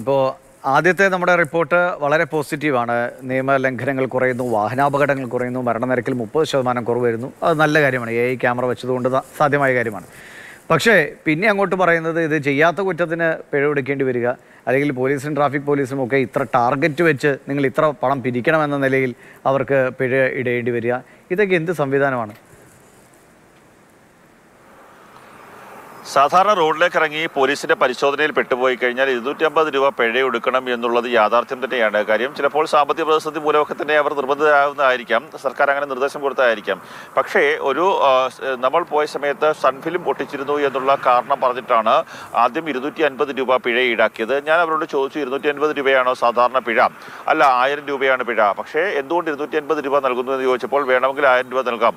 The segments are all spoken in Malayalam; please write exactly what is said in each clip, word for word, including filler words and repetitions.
إبو آديته نمرة ريبورت وارد بوستيتيف أنا نيما لانغرينغل كوريندو واهنا بعدرنغل كوريندو مرنا نركل موبايل شوفمانن كوريندو هذا نللا غيري ماني أي كاميرا بتشدو وندا سادة ماي غيري مان. പക്ഷേ പിന്നെ അങ്ങോട്ട് പറയുന്നത് ഇത് ചെയ്യാത്ത കുറ്റത്തിന് പിഴ കൊടുക്കേണ്ടി വരിക അല്ലെങ്കിൽ പോലീസും ട്രാഫിക് പോലീസും ഒക്കെ ഇത്ര ടാർഗറ്റ് വെച്ച് നിങ്ങൾ ഇത്ര പണം പിരിക്കണമെന്ന നിലയിൽ അവർക്ക് പിഴ ഇടേണ്ടി വരിക ഇതൊക്കെ എന്ത് സംവിധാനമാണ് സാധാരണ റോഡിലേക്ക് ഇറങ്ങി പോലീസിന്റെ പരിശോധനയിൽ പെട്ടുപോയി കഴിഞ്ഞാൽ ഇരുന്നൂറ്റി അമ്പത് രൂപ പിഴ കൊടുക്കണം എന്നുള്ളത് യാഥാർത്ഥ്യം തന്നെയാണ് കാര്യം ചിലപ്പോൾ സാമ്പത്തിക പ്രതിസന്ധി മൂലമൊക്കെ തന്നെ അവർ നിർബന്ധിതരാകുന്നതായിരിക്കാം സർക്കാർ അങ്ങനെ നിർദ്ദേശം കൊടുത്തതായിരിക്കാം പക്ഷേ ഒരു നമ്മൾ പോയ സമയത്ത് സൺഫിലിം ഒട്ടിച്ചിരുന്നു എന്നുള്ള കാരണം പറഞ്ഞിട്ടാണ് ആദ്യം ഇരുന്നൂറ്റി അമ്പത് രൂപ പിഴ ഈടാക്കിയത് ഞാൻ അവരോട് ചോദിച്ചു ഇരുന്നൂറ്റി അമ്പത് രൂപയാണോ സാധാരണ പിഴ അല്ല ആയിരം രൂപയാണ് പിഴ പക്ഷേ എന്തുകൊണ്ട് ഇരുന്നൂറ്റി അമ്പത് രൂപ നൽകുന്നു എന്ന് ചോദിച്ചപ്പോൾ വേണമെങ്കിൽ ആയിരം രൂപ നൽകാം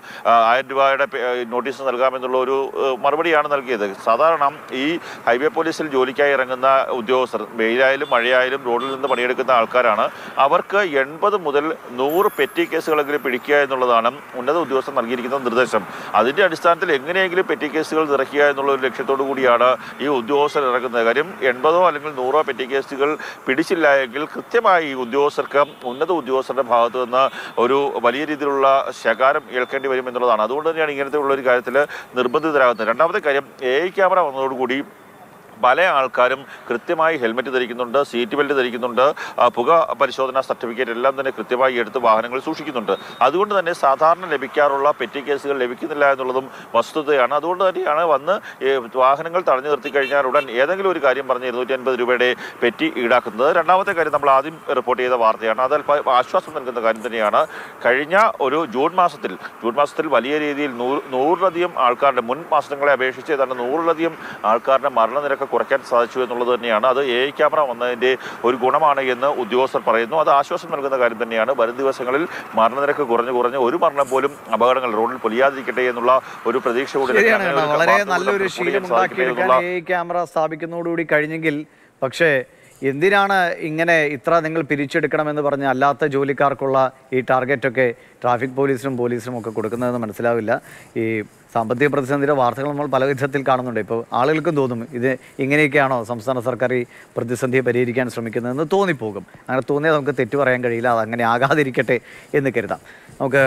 ആയിരം രൂപയുടെ നോട്ടീസ് നൽകാം എന്നുള്ള ഒരു മറുപടിയാണ് നൽകിയത് സാധാരണ ഈ ഹൈവേ പോലീസിൽ ജോലിക്കായി ഇറങ്ങുന്ന ഉദ്യോഗസ്ഥർ വെയിലായാലും മഴയായാലും റോഡിൽ നിന്ന് പണിയെടുക്കുന്ന ആൾക്കാരാണ് അവർക്ക് എൺപത് മുതൽ നൂറ് പെറ്റി കേസുകളെങ്കിലും പിടിക്കുക എന്നുള്ളതാണ് ഉന്നത ഉദ്യോഗസ്ഥർ നൽകിയിരിക്കുന്ന നിർദ്ദേശം അതിൻ്റെ അടിസ്ഥാനത്തിൽ എങ്ങനെയെങ്കിലും പെറ്റി കേസുകൾ നിറയ്ക്കുക എന്നുള്ള ഒരു ലക്ഷ്യത്തോടു കൂടിയാണ് ഈ ഉദ്യോഗസ്ഥർ ഇറങ്ങുന്ന കാര്യം എൺപതോ അല്ലെങ്കിൽ നൂറോ പെറ്റി കേസുകൾ പിടിച്ചില്ല എങ്കിൽ കൃത്യമായി ഉദ്യോഗസ്ഥർക്ക് ഉന്നത ഉദ്യോഗസ്ഥരുടെ ഭാഗത്തു നിന്ന് ഒരു വലിയ രീതിയിലുള്ള ശകാരം ഏൽക്കേണ്ടി വരും എന്നുള്ളതാണ് അതുകൊണ്ട് തന്നെയാണ് ഇങ്ങനത്തെ ഉള്ള ഒരു കാര്യത്തിൽ നിർബന്ധിതരാകുന്നത് രണ്ടാമത്തെ കാര്യം എ ക്യാമറ വന്നതോടുകൂടി പല ആൾക്കാരും കൃത്യമായി ഹെൽമെറ്റ് ധരിക്കുന്നുണ്ട് സീറ്റ് ബെൽറ്റ് ധരിക്കുന്നുണ്ട് പുക പരിശോധനാ സർട്ടിഫിക്കറ്റ് എല്ലാം തന്നെ കൃത്യമായി എടുത്ത് വാഹനങ്ങൾ സൂക്ഷിക്കുന്നുണ്ട് അതുകൊണ്ട് തന്നെ സാധാരണ ലഭിക്കാറുള്ള പെറ്റി കേസുകൾ ലഭിക്കുന്നില്ല എന്നുള്ളതും വസ്തുതയാണ് അതുകൊണ്ട് തന്നെയാണ് വന്ന് വാഹനങ്ങൾ തടഞ്ഞു നിർത്തി കഴിഞ്ഞാൽ ഉടൻ ഏതെങ്കിലും ഒരു കാര്യം പറഞ്ഞ് ഇരുന്നൂറ്റി അൻപത് രൂപയുടെ പെറ്റി ഈടാക്കുന്നത് രണ്ടാമത്തെ കാര്യം നമ്മൾ ആദ്യം റിപ്പോർട്ട് ചെയ്ത വാർത്തയാണ് അത് അല്പം ആശ്വാസം നൽകുന്ന കാര്യം തന്നെയാണ് കഴിഞ്ഞ ഒരു ജൂൺ മാസത്തിൽ ജൂൺ മാസത്തിൽ വലിയ രീതിയിൽ നൂറ് നൂറിലധികം ആൾക്കാരുടെ മുൻ മാസങ്ങളെ അപേക്ഷിച്ച് ഏതാണ്ട് നൂറിലധികം ആൾക്കാരുടെ മരണനിരക്ക് കുറയ്ക്കാൻ സാധിച്ചു എന്നുള്ളത് തന്നെയാണ് അത് എ ഐ ക്യാമറ വന്നതിൻ്റെ ഒരു ഗുണമാണ് എന്ന് ഉദ്യോഗസ്ഥർ പറയുന്നു അത് ആശ്വാസം നൽകുന്ന കാര്യം തന്നെയാണ് വരും ദിവസങ്ങളിൽ മരണനിരക്ക് കുറഞ്ഞു കുറഞ്ഞ് ഒരു മരണം പോലും അപകടങ്ങൾ റോഡിൽ പൊലിയാതിരിക്കട്ടെ എന്നുള്ള ഒരു പ്രതീക്ഷ കൂടി കഴിഞ്ഞെങ്കിൽ പക്ഷേ എന്തിനാണ് ഇങ്ങനെ ഇത്ര നിങ്ങൾ പിരിച്ചെടുക്കണമെന്ന് പറഞ്ഞ അല്ലാത്ത ജോലിക്കാർക്കുള്ള ഈ ടാർഗറ്റൊക്കെ ട്രാഫിക് പോലീസിനും പോലീസിനും ഒക്കെ കൊടുക്കുന്നതെന്ന് മനസ്സിലാവില്ല ഈ സാമ്പത്തിക പ്രതിസന്ധിയുടെ വാർത്തകൾ നമ്മൾ പല വിധത്തിൽ കാണുന്നുണ്ട് ഇപ്പോൾ ആളുകൾക്കും തോന്നും ഇത് ഇങ്ങനെയൊക്കെയാണോ സംസ്ഥാന സർക്കാർ ഈ പ്രതിസന്ധിയെ പരിഹരിക്കാൻ ശ്രമിക്കുന്നതെന്ന് തോന്നിപ്പോകും അങ്ങനെ തോന്നിയാൽ നമുക്ക് തെറ്റു പറയാൻ കഴിയില്ല അതങ്ങനെ ആകാതിരിക്കട്ടെ എന്ന് കരുതാം നമുക്ക്